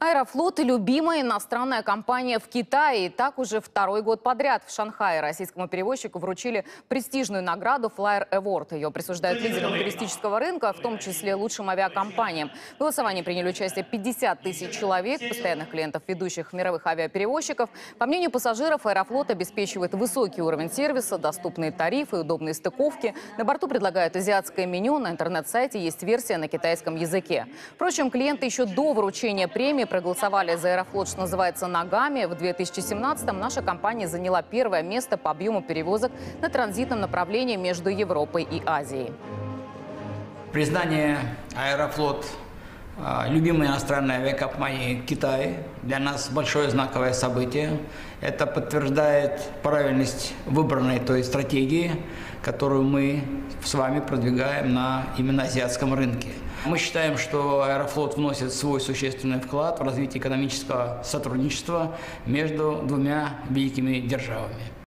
Аэрофлот – любимая иностранная компания в Китае. Так уже второй год подряд в Шанхае российскому перевозчику вручили престижную награду Flyer Award. Ее присуждают лидерам туристического рынка, в том числе лучшим авиакомпаниям. В голосовании приняли участие 50 тысяч человек, постоянных клиентов ведущих мировых авиаперевозчиков. По мнению пассажиров, Аэрофлот обеспечивает высокий уровень сервиса, доступные тарифы, удобные стыковки. На борту предлагают азиатское меню, на интернет-сайте есть версия на китайском языке. Впрочем, клиенты еще до вручения премии проголосовали за Аэрофлот, что называется, ногами. В 2017-м наша компания заняла первое место по объему перевозок на транзитном направлении между Европой и Азией. Признание Аэрофлот любимой иностранной авиакомпании Китая для нас большое знаковое событие. Это подтверждает правильность выбранной той стратегии, которую мы с вами продвигаем на именно азиатском рынке. Мы считаем, что Аэрофлот вносит свой существенный вклад в развитие экономического сотрудничества между двумя великими державами.